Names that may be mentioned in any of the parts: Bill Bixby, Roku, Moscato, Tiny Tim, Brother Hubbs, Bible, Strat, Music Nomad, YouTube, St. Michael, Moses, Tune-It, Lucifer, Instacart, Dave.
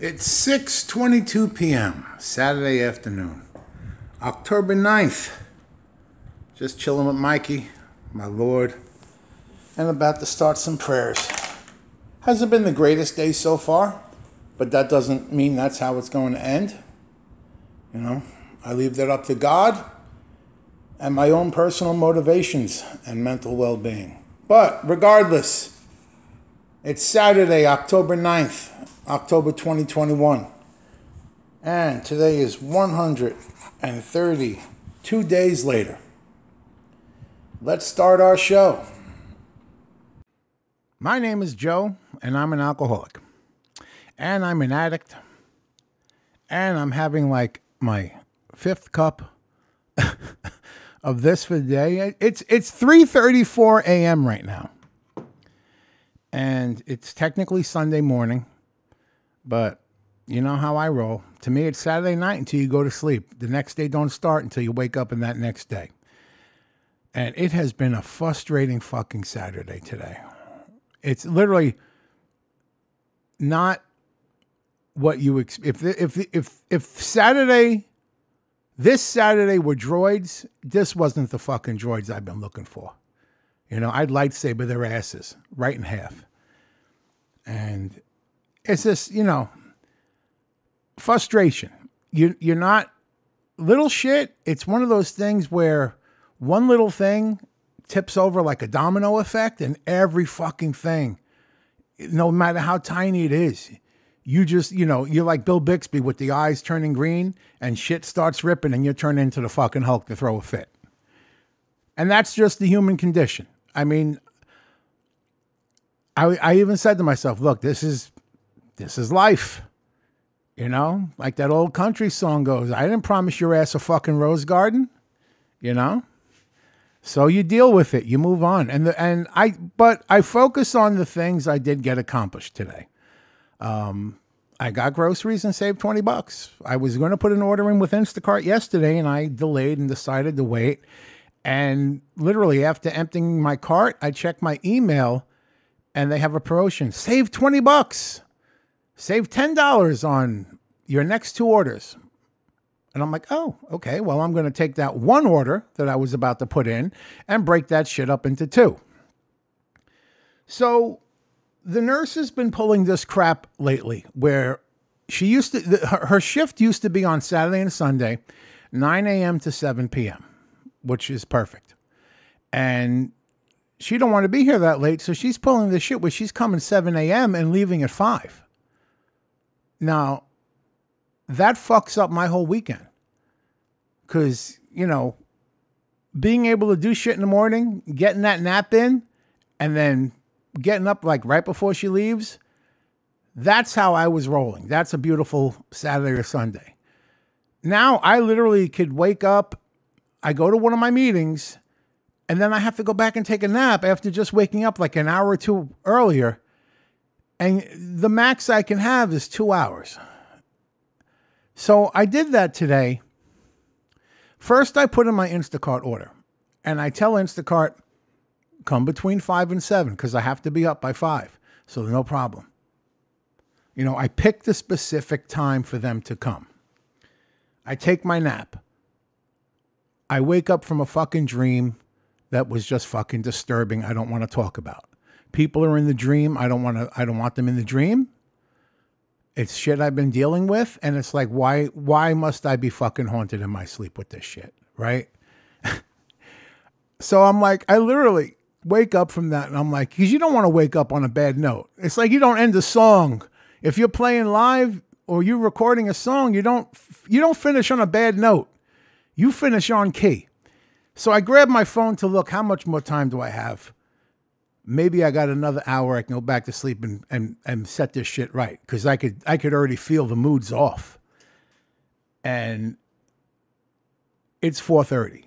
It's 6:22 p.m. Saturday afternoon, October 9th. Just chilling with Mikey, my Lord, and about to start some prayers. Hasn't been the greatest day so far, but that doesn't mean that's how it's going to end. You know, I leave that up to God and my own personal motivations and mental well-being. But regardless, it's Saturday, October 9th, October 2021. And today is 132 days later. Let's start our show. My name is Joe, and I'm an alcoholic. And I'm an addict. And I'm having like my fifth cup of this for the day. It's 3:34 a.m. right now. And it's technically Sunday morning. But you know how I roll. To me, it's Saturday night until you go to sleep. The next day don't start until you wake up in that next day. And it has been a frustrating fucking Saturday today. It's literally not what you if Saturday, this Saturday were droids, this wasn't the fucking droids I've been looking for. You know, I'd lightsaber their asses right in half. And it's just, you know, frustration. You're not little shit. It's one of those things where one little thing tips over like a domino effect, and every fucking thing, no matter how tiny it is, you just, you know, you're like Bill Bixby with the eyes turning green and shit starts ripping and you turn into the fucking Hulk to throw a fit. And that's just the human condition. I mean, I even said to myself, look, this is life. You know, like that old country song goes, I didn't promise your ass a fucking rose garden, you know? So you deal with it, you move on. But I focus on the things I did get accomplished today. I got groceries and saved 20 bucks. I was going to put an order in with Instacart yesterday, and I delayed and decided to wait. And literally after emptying my cart, I checked my email, and they have a promotion. Save 20 bucks. Save $10 on your next two orders. And I'm like, oh, okay, well, I'm going to take that one order that I was about to put in and break that shit up into two. So the nurse has been pulling this crap lately where she used to, her shift used to be on Saturday and Sunday, 9 a.m. to 7 p.m., which is perfect. And she don't want to be here that late, so she's pulling this shit where she's coming 7 a.m. and leaving at 5. Now, that fucks up my whole weekend because, you know, being able to do shit in the morning, getting that nap in, and then getting up like right before she leaves, that's how I was rolling. That's a beautiful Saturday or Sunday. Now I literally could wake up, I go to one of my meetings, and then I have to go back and take a nap after just waking up like an hour or two earlier. And the max I can have is 2 hours. So I did that today. First, I put in my Instacart order. And I tell Instacart, come between 5 and 7, because I have to be up by 5. So no problem. You know, I pick the specific time for them to come. I take my nap. I wake up from a fucking dream that was just fucking disturbing. I don't want to talk about. People are in the dream. I don't want them in the dream. It's shit I've been dealing with. And it's like, why must I be fucking haunted in my sleep with this shit? Right? So I'm like, I literally wake up from that. And I'm like, because you don't want to wake up on a bad note. It's like, you don't end a song. If you're playing live or you're recording a song, you don't finish on a bad note. You finish on key. So I grabbed my phone to look, how much more time do I have? Maybe I got another hour. I can go back to sleep and set this shit right. Because I could already feel the mood's off. And it's 4:30.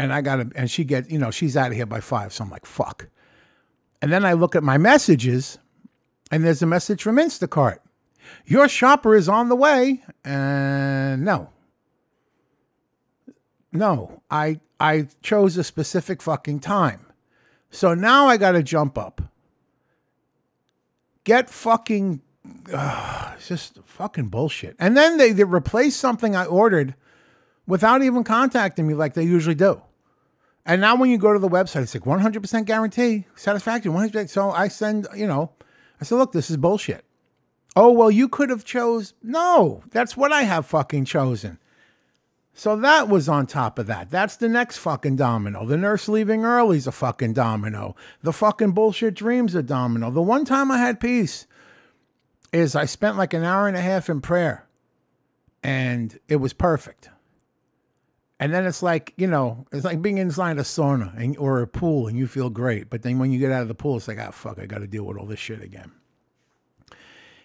And I gotta, and she gets, you know, she's out of here by 5. So I'm like, fuck. And then I look at my messages, and there's a message from Instacart. Your shopper is on the way. And no. No. I chose a specific fucking time. So now I got to jump up, get fucking it's just fucking bullshit. And then they replace something I ordered without even contacting me like they usually do. And now when you go to the website, it's like 100% guarantee, satisfaction, 100%. So I send, you know, I said, look, this is bullshit. Oh, well, you could have chose. No, that's what I have fucking chosen. So that was on top of that. That's the next fucking domino. The nurse leaving early is a fucking domino. The fucking bullshit dreams are domino. The one time I had peace is I spent like an hour and a half in prayer and it was perfect. And then it's like, you know, it's like being inside a sauna and, or a pool and you feel great. But then when you get out of the pool, it's like, ah, fuck, I got to deal with all this shit again.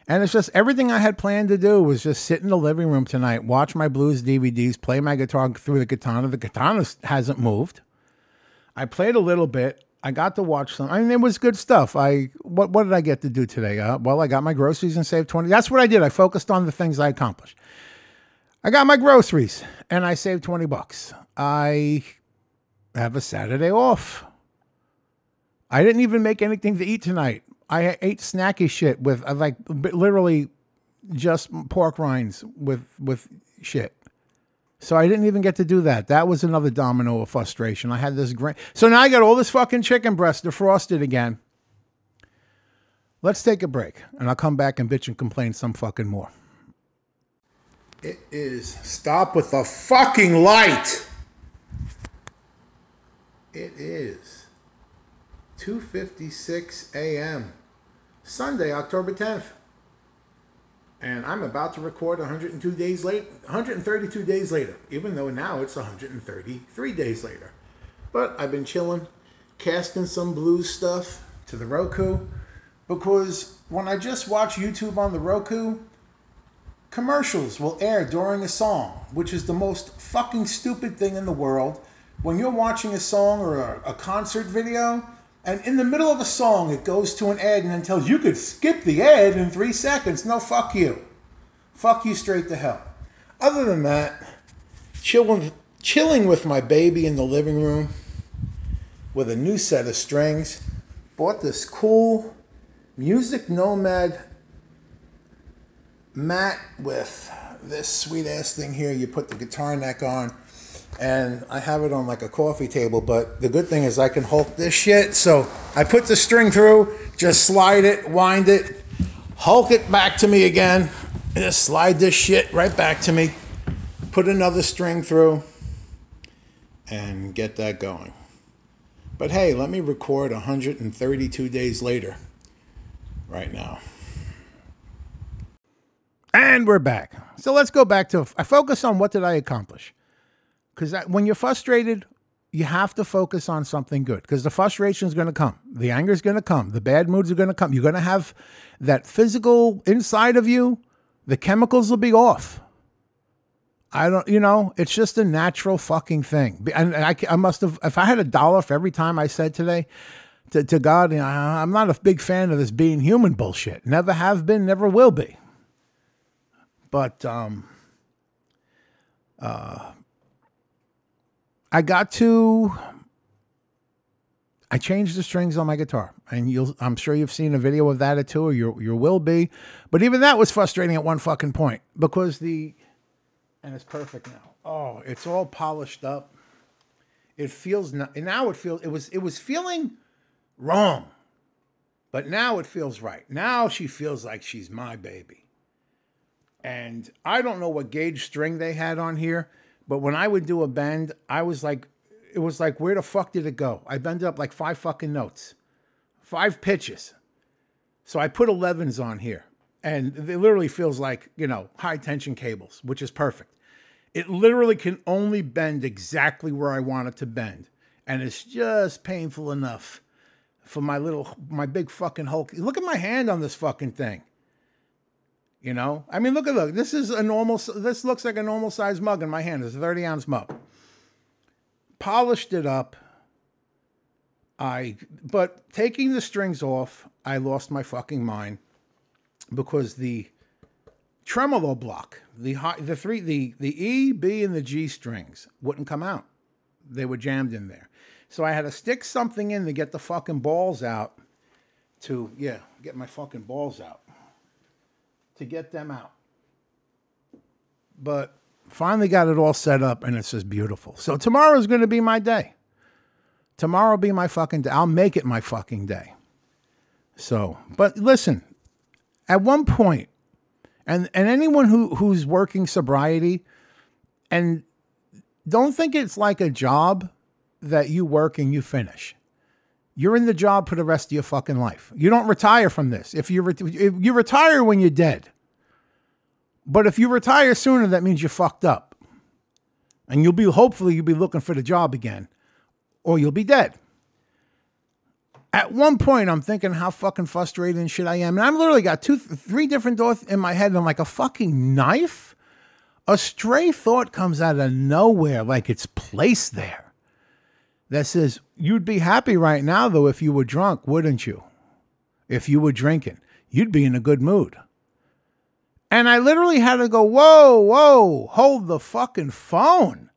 And it's just everything I had planned to do was just sit in the living room tonight, watch my blues DVDs, play my guitar through the katana. The katana hasn't moved. I played a little bit. I got to watch some. I mean, it was good stuff. What did I get to do today? Well, I got my groceries and saved 20. That's what I did. I focused on the things I accomplished. I got my groceries and I saved 20 bucks. I have a Saturday off. I didn't even make anything to eat tonight. I ate snacky shit with like literally just pork rinds with shit. So I didn't even get to do that. That was another domino of frustration. I had this grain. So now I got all this fucking chicken breast defrosted again. Let's take a break and I'll come back and bitch and complain some fucking more. It is stop with the fucking light. It is 2:56 a.m. Sunday, October 10th. And I'm about to record 132 days later, even though now it's 133 days later. But I've been chilling, casting some blues stuff to the Roku, because when I just watch YouTube on the Roku, commercials will air during a song, which is the most fucking stupid thing in the world. When you're watching a song or a concert video, and in the middle of a song, it goes to an ad and then tells you could skip the ad in 3 seconds. No, fuck you. Fuck you straight to hell. Other than that, chilling with my baby in the living room with a new set of strings. Bought this cool Music Nomad mat with this sweet ass thing here. You put the guitar neck on and I have it on like a coffee table, but the good thing is I can hulk this shit. So I put the string through, just slide it, wind it, hulk it back to me again, and just slide this shit right back to me, put another string through and get that going. But hey, let me record 132 days later right now. And we're back. So let's go back to, I focus on what did I accomplish? Because when you're frustrated, you have to focus on something good, because the frustration is going to come. The anger is going to come. The bad moods are going to come. You're going to have that physical inside of you. The chemicals will be off. I don't, you know, it's just a natural fucking thing. And I must have, if I had a dollar for every time I said today, to God, you know, I'm not a big fan of this being human bullshit. Never have been, never will be. But I changed the strings on my guitar, and I'm sure you've seen a video of that or two, or you will be. But even that was frustrating at one fucking point, because and it's perfect now. Oh, it's all polished up. It feels not, and now it was feeling wrong, but now it feels right. Now she feels like she's my baby. And I don't know what gauge string they had on here, but when I would do a bend, I was like, it was like, where the fuck did it go? I bended up like 5 fucking notes, 5 pitches. So I put 11s on here, and it literally feels like, you know, high tension cables, which is perfect. It literally can only bend exactly where I want it to bend. And it's just painful enough for my big fucking Hulk. Look at my hand on this fucking thing. You know, I mean, look, this is a normal, this looks like a normal size mug in my hand. It's a 30-ounce mug. Polished it up. But taking the strings off, I lost my fucking mind, because the tremolo block, the E, B, and the G strings wouldn't come out. They were jammed in there. So I had to stick something in to get the fucking balls out to, yeah, get my fucking balls out. to get them out. But finally got it all set up, and it's just beautiful. So tomorrow's going to be my day. Tomorrow will be my fucking day. I'll make it my fucking day. So, but listen, at one point, and anyone who's working sobriety, and don't think it's like a job that you work and you finish. You're in the job for the rest of your fucking life. You don't retire from this. If you retire when you're dead. But if you retire sooner, that means you're fucked up. And hopefully you'll be looking for the job again, or you'll be dead. At one point, I'm thinking how fucking frustrated and shit I am. And I've literally got 2, 3 different thoughts in my head. And I'm like, a fucking knife? A stray thought comes out of nowhere, like it's placed there. That says, you'd be happy right now, though, if you were drunk, wouldn't you? If you were drinking, you'd be in a good mood. And I literally had to go, whoa, whoa, hold the fucking phone.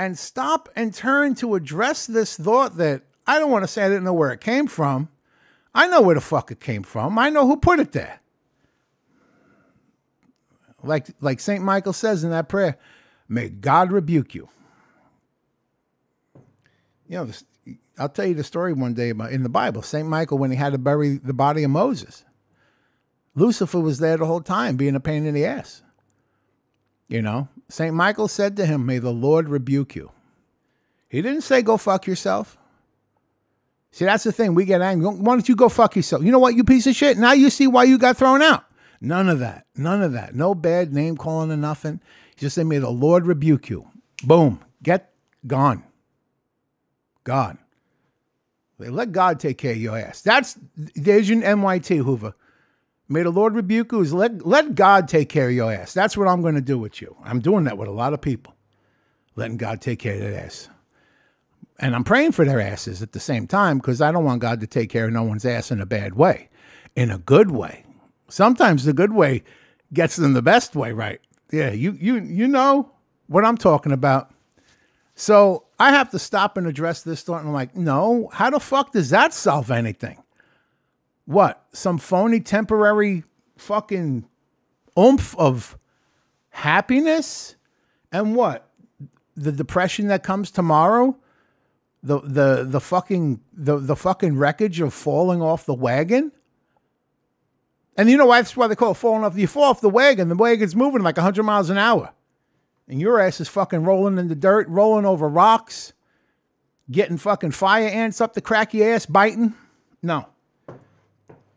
And stop and turn to address this thought that I don't want to say I didn't know where it came from. I know where the fuck it came from. I know who put it there. Like St. Michael says in that prayer, may God rebuke you. You know, I'll tell you the story one day about in the Bible, St. Michael, when he had to bury the body of Moses. Lucifer was there the whole time, being a pain in the ass. You know, St. Michael said to him, may the Lord rebuke you. He didn't say, go fuck yourself. See, that's the thing. We get angry. Why don't you go fuck yourself? You know what, you piece of shit? Now you see why you got thrown out. None of that. None of that. No bad name calling or nothing. Just say, may the Lord rebuke you. Boom. Get gone. Gone. Let God take care of your ass. There's your NYT, Hoover. May the Lord rebuke you. Let God take care of your ass. That's what I'm going to do with you. I'm doing that with a lot of people. Letting God take care of their ass. And I'm praying for their asses at the same time, because I don't want God to take care of no one's ass in a bad way. In a good way. Sometimes the good way gets them the best way, right? Yeah, you know what I'm talking about. So I have to stop and address this thought, and I'm like, no, how the fuck does that solve anything? What, some phony temporary fucking oomph of happiness? And what, the depression that comes tomorrow? The fucking wreckage of falling off the wagon? And you know why? That's why they call it falling off. You fall off the wagon's moving like 100 miles an hour. And your ass is fucking rolling in the dirt, rolling over rocks, getting fucking fire ants up the crack of your ass, biting. No.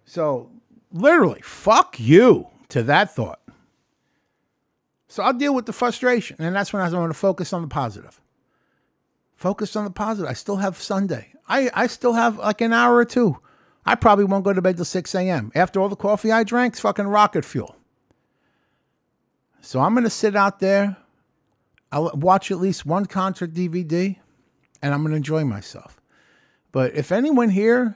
So, literally, fuck you to that thought. So I'll deal with the frustration. And that's when I want to focus on the positive. Focus on the positive. I still have Sunday. I still have like an hour or two. I probably won't go to bed till 6 a.m. After all the coffee I drank, it's fucking rocket fuel. So I'm going to sit out there. I'll watch at least one concert DVD, and I'm going to enjoy myself. But if anyone here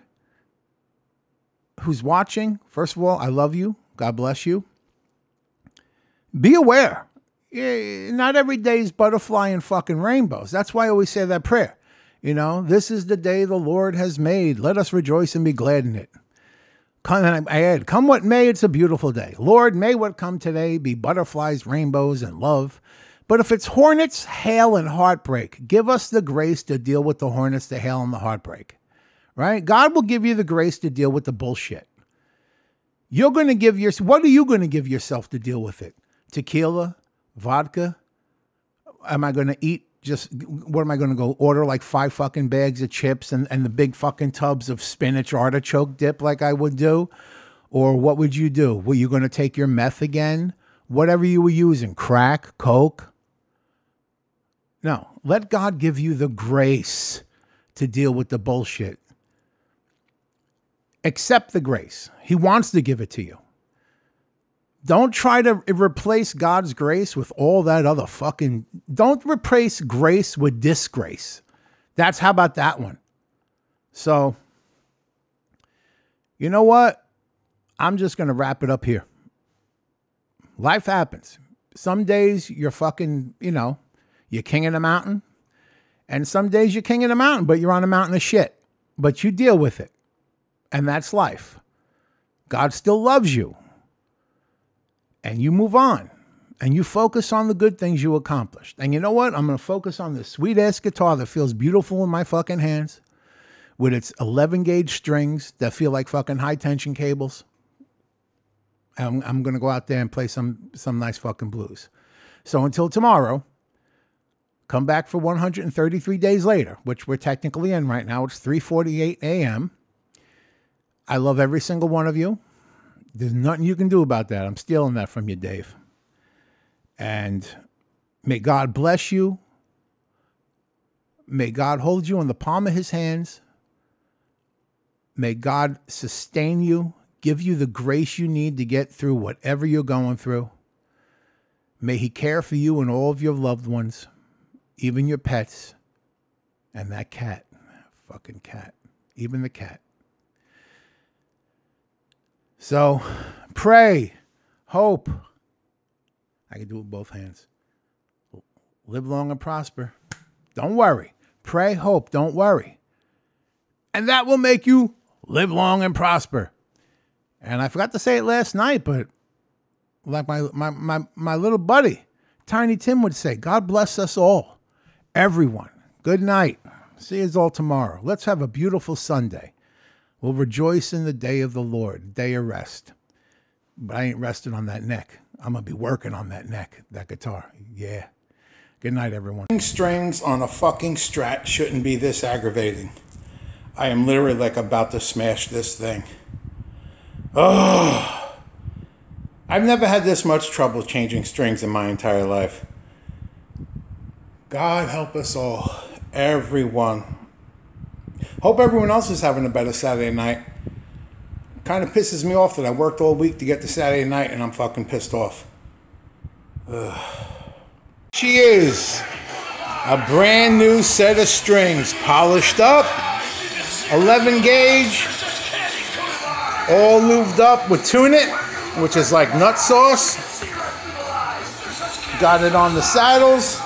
who's watching, first of all, I love you. God bless you. Be aware. Not every day is butterfly and fucking rainbows. That's why I always say that prayer. You know, this is the day the Lord has made. Let us rejoice and be glad in it. And I add, come what may, it's a beautiful day. Lord, may what come today be butterflies, rainbows, and love. But if it's hornets, hail, and heartbreak, give us the grace to deal with the hornets, the hail, and the heartbreak. Right? God will give you the grace to deal with the bullshit. You're going to give yourself, what are you going to give yourself to deal with it? Tequila? Vodka? Am I going to eat? Just what am I going to go order, like 5 fucking bags of chips and the big fucking tubs of spinach artichoke dip like I would do? Or what would you do? Were you going to take your meth again? Whatever you were using, crack, coke? No, let God give you the grace to deal with the bullshit. Accept the grace. He wants to give it to you. Don't try to replace God's grace with all that other fucking... Don't replace grace with disgrace. That's... How about that one? So, you know what? I'm just going to wrap it up here. Life happens. Some days you're fucking, you know, you're king of the mountain. And some days you're king of the mountain, but you're on a mountain of shit. But you deal with it. And that's life. God still loves you. and you move on and you focus on the good things you accomplished. And you know what? I'm going to focus on this sweet-ass guitar that feels beautiful in my fucking hands with its 11-gauge strings that feel like fucking high-tension cables. I'm going to go out there and play some nice fucking blues. So until tomorrow, come back for 133 days later, which we're technically in right now. It's 3:48 a.m. I love every single one of you. There's nothing you can do about that. I'm stealing that from you, Dave. And may God bless you. May God hold you in the palm of his hands. May God sustain you, give you the grace you need to get through whatever you're going through. May he care for you and all of your loved ones, even your pets, and that cat, fucking cat, even the cat. So pray, hope. I can do it with both hands. Live long and prosper. Don't worry. Pray, hope, don't worry. And that will make you live long and prosper. And I forgot to say it last night, but like my little buddy, Tiny Tim, would say, God bless us all. Everyone. Good night. See us all tomorrow. Let's have a beautiful Sunday. We'll rejoice in the day of the Lord, day of rest. But I ain't resting on that neck. I'm going to be working on that neck, that guitar. Yeah. Good night, everyone. Strings on a fucking Strat shouldn't be this aggravating. I am literally like about to smash this thing. Oh, I've never had this much trouble changing strings in my entire life. God help us all. Everyone. Hope everyone else is having a better Saturday night. Kind of pisses me off that I worked all week to get to Saturday night and I'm fucking pissed off. Ugh. She is a brand new set of strings, polished up, 11 gauge, all lubed up with Tune-It, which is like nut sauce. Got it on the saddles,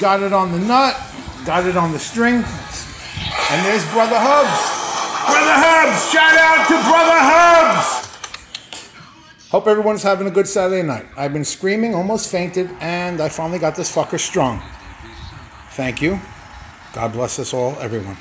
got it on the nut, got it on the string, and there's Brother Hubbs. Brother Hubbs! Shout out to Brother Hubbs! Hope everyone's having a good Saturday night. I've been screaming, almost fainted, and I finally got this fucker strung. Thank you. God bless us all, everyone.